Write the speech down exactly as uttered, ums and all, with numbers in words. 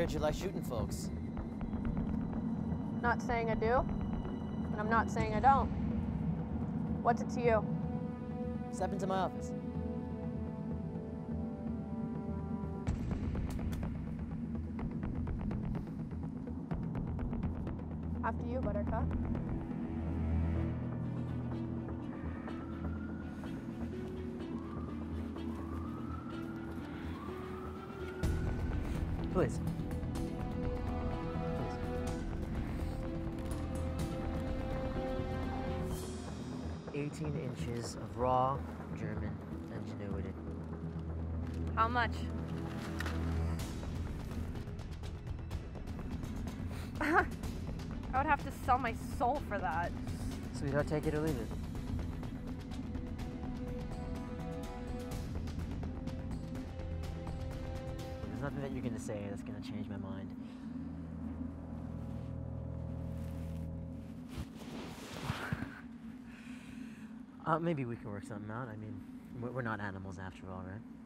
heard you like shooting folks. Not saying I do, and I'm not saying I don't. What's it to you? Step into my office. After you, Buttercup. Please. eighteen inches of raw German ingenuity. How much? I would have to sell my soul for that. Sweetheart, take it or leave it. There's nothing that you're gonna say that's gonna change my mind. Uh, maybe we can work something out. I mean, we're not animals after all, right?